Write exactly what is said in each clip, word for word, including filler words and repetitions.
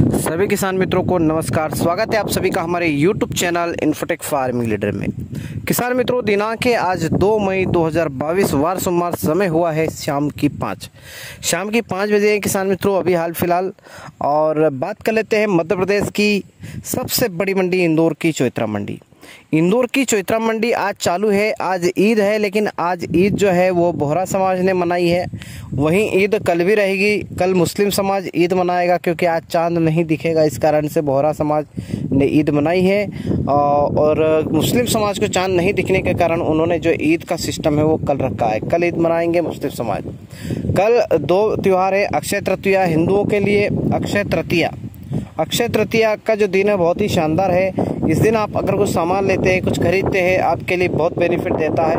सभी किसान मित्रों को नमस्कार। स्वागत है आप सभी का हमारे YouTube channel infotech farming leader में। किसान मित्रों, दिनांक है आज दो मई दो हज़ार बाईस, वार सोमवार, समय हुआ है शाम की पाँच शाम की पाँच बजे किसान मित्रों अभी हाल फिलहाल। और बात कर लेते हैं मध्य प्रदेश की सबसे बड़ी मंडी इंदौर की चौइत्रा मंडी। इंदौर की चौइत्रा मंडी आज चालू है। आज ईद है, लेकिन आज ईद जो है वो बोहरा समाज ने मनाई है। वहीं ईद कल भी रहेगी। कल मुस्लिम समाज ईद मनाएगा, क्योंकि आज चांद नहीं दिखेगा, इस कारण से बोहरा समाज ने ईद मनाई है। और मुस्लिम समाज को चांद नहीं दिखने के कारण उन्होंने जो ईद का सिस्टम है वो कल रखा है। कल ईद मनाएंगे मुस्लिम समाज। कल दो त्यौहार है, अक्षय तृतीया हिंदुओं के लिए, अक्षय तृतीया अक्षय तृतीया का जो दिन है बहुत ही शानदार है। इस दिन आप अगर कुछ सामान लेते हैं, कुछ खरीदते हैं, आपके लिए बहुत बेनिफिट देता है।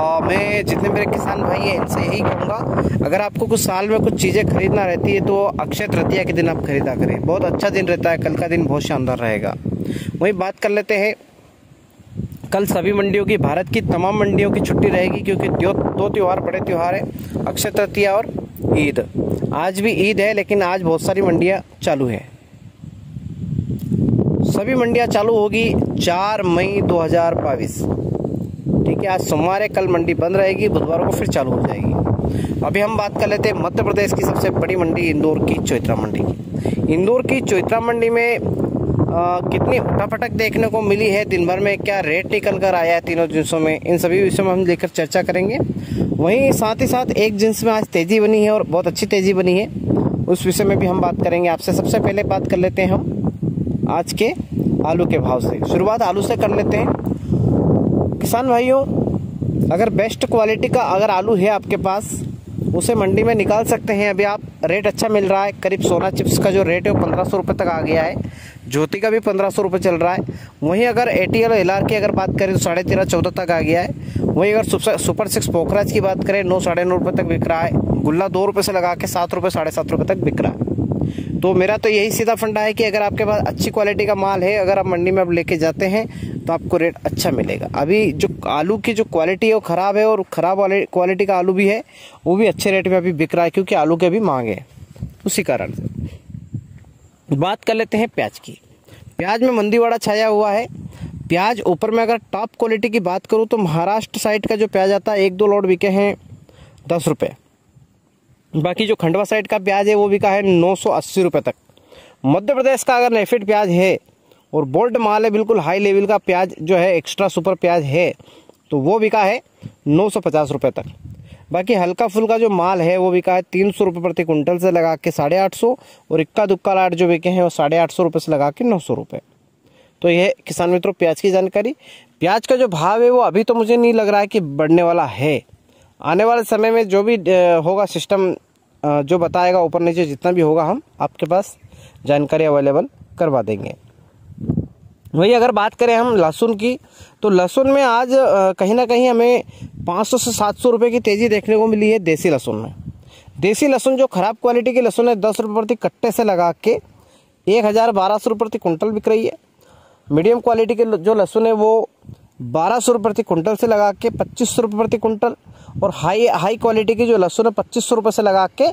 और मैं जितने मेरे किसान भाई हैं इनसे यही कहूँगा, अगर आपको कुछ साल में कुछ चीज़ें खरीदना रहती है तो अक्षय तृतीया के दिन आप खरीदा करें। बहुत अच्छा दिन रहता है, कल का दिन बहुत शानदार रहेगा। वहीं बात कर लेते हैं, कल सभी मंडियों की, भारत की तमाम मंडियों की छुट्टी रहेगी, क्योंकि दो त्यौहार बड़े त्यौहार हैं, अक्षय तृतीया और ईद। आज भी ईद है, लेकिन आज बहुत सारी मंडियाँ चालू हैं। सभी मंडियां चालू होगी चार मई दो हज़ार बाईस। ठीक है, आज सोमवार है, कल मंडी बंद रहेगी, बुधवार को फिर चालू हो जाएगी। अभी हम बात कर लेते हैं मध्य प्रदेश की सबसे बड़ी मंडी इंदौर की चौइत्रा मंडी की। इंदौर की चौइत्रा मंडी में आ, कितनी उठापटक देखने को मिली है, दिन भर में क्या रेट निकल कर आया है तीनों जिनसों में, इन सभी विषयों में हम लेकर चर्चा करेंगे। वहीं साथ ही साथ एक जिन्स में आज तेज़ी बनी है और बहुत अच्छी तेज़ी बनी है, उस विषय में भी हम बात करेंगे आपसे। सबसे पहले बात कर लेते हैं हम आज के आलू के भाव से। शुरुआत आलू से कर लेते हैं। किसान भाइयों, अगर बेस्ट क्वालिटी का अगर आलू है आपके पास, उसे मंडी में निकाल सकते हैं। अभी आप रेट अच्छा मिल रहा है, करीब सोना चिप्स का जो रेट है वो पंद्रह सौ रुपये तक आ गया है, ज्योति का भी पंद्रह सौ रुपये चल रहा है। वहीं अगर एटीएल और एलआर की अगर बात करें तो साढ़े तेरह चौदह तक आ गया है। वहीं अगर सुपर सिक्स पोखराज की बात करें, नौ साढ़े नौ रुपये तक बिक रहा है। गुलना दो रुपये से लगा के सात रुपये साढ़े सात रुपये तक बिक रहा है। तो मेरा तो यही सीधा फंडा है कि अगर आपके पास अच्छी क्वालिटी का माल है, अगर आप मंडी में आप लेके जाते हैं तो आपको रेट अच्छा मिलेगा। अभी जो आलू की जो क्वालिटी है वो ख़राब है, और ख़राब वाले क्वालिटी का आलू भी है, वो भी अच्छे रेट में अभी बिक रहा है, क्योंकि आलू के अभी मांग है, उसी कारण से। बात कर लेते हैं प्याज की। प्याज में मंदीवाड़ा छाया हुआ है। प्याज ऊपर में अगर टॉप क्वालिटी की बात करूँ तो महाराष्ट्र साइड का जो प्याज आता है, एक दो लोड बिके हैं दस रुपये। बाकी जो खंडवा साइड का प्याज है वो बिका है नौ सौ अस्सी रुपये तक। मध्य प्रदेश का अगर नेफेड प्याज है और बोल्ड माल है, बिल्कुल हाई लेवल का प्याज जो है, एक्स्ट्रा सुपर प्याज है, तो वो बिका है नौ सौ पचास रुपये तक। बाकी हल्का फुल्का जो माल है वो बिका है तीन सौ रुपये प्रति कुंटल से लगा के साढ़े आठ सौ, और इक्का दुक्का लाट जो बिके हैं वो साढ़े आठ सौ रुपये से लगा के नौ सौ रुपये। तो यह किसान मित्रों प्याज की जानकारी। प्याज का जो भाव है वो अभी तो मुझे नहीं लग रहा है कि बढ़ने वाला है। आने वाले समय में जो भी होगा सिस्टम जो बताएगा, ऊपर नीचे जितना भी होगा हम आपके पास जानकारी अवेलेबल करवा देंगे। वही अगर बात करें हम लहसुन की, तो लहसुन में आज कहीं ना कहीं हमें पाँच सौ से सात सौ रुपए की तेज़ी देखने को मिली है देसी लहसुन में। देसी लहसुन जो ख़राब क्वालिटी की लहसुन है, दस रुपये प्रति कट्टे से लगा के एक हज़ार बारह सौ रुपये प्रति कुंटल बिक रही है। मीडियम क्वालिटी की जो लहसुन है वो बारह सौ रुपये प्रति कुंटल से लगा के पच्चीस सौ रुपये प्रति कुंटल, और हाई हाई क्वालिटी की जो लहसुन है पच्चीस सौ रुपये से लगा के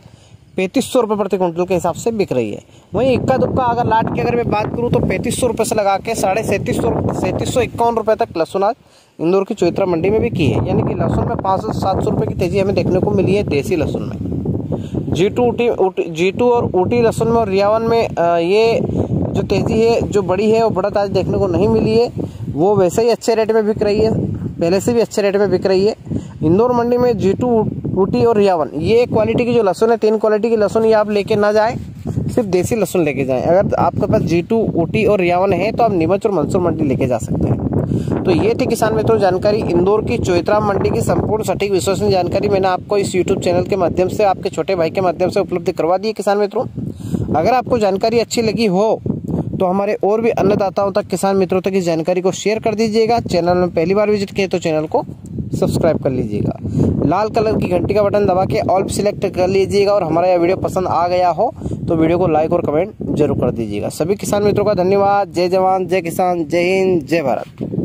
पैंतीस सौ रुपये प्रति कुंटल के हिसाब से बिक रही है। वहीं इक्का दुक्का अगर लाट की अगर मैं बात करूं तो पैंतीस सौ रुपये से लगा के साढ़े सैंतीस सौ सैंतीस सौ इक्यावन रुपये तक लहसुन आज इंदौर की चौइत्रा मंडी में बिकी है। यानी कि लहसुन में पाँच सौ सात सौ रुपये की तेज़ी हमें देखने को मिली है देसी लहसुन में। जीटू ऊटी जीटू और ऊटी लहसुन में और रियावन में ये जो तेज़ी है जो बड़ी है वो बढ़त आज देखने को नहीं मिली है। वो वैसे ही अच्छे रेट में बिक रही है, पहले से भी अच्छे रेट में बिक रही है। इंदौर मंडी में जीटू ऊटी और रियावन ये क्वालिटी की जो लहसुन है, तीन क्वालिटी की लहसुन, ये आप लेके ना जाएं, सिर्फ देसी लहसुन लेके जाएं। अगर आपके पास जीटू ऊटी और रियावन है तो आप निम्बूचूर मंसूर मंडी लेके जा सकते हैं। तो ये थी किसान मित्रों जानकारी इंदौर की चौइत्रा मंडी की। संपूर्ण सटीक विश्वसनीय जानकारी मैंने आपको इस यूट्यूब चैनल के माध्यम से, आपके छोटे भाई के माध्यम से उपलब्ध करवा दी है। किसान मित्रों, अगर आपको जानकारी अच्छी लगी हो तो हमारे और भी अन्नदाताओं तक, किसान मित्रों तक इस जानकारी को शेयर कर दीजिएगा। चैनल में पहली बार विजिट किए तो चैनल को सब्सक्राइब कर लीजिएगा। लाल कलर की घंटी का बटन दबा के ऑल सिलेक्ट कर लीजिएगा। और हमारा यह वीडियो पसंद आ गया हो तो वीडियो को लाइक और कमेंट जरूर कर दीजिएगा। सभी किसान मित्रों का धन्यवाद। जय जवान, जय किसान, जय हिंद, जय भारत।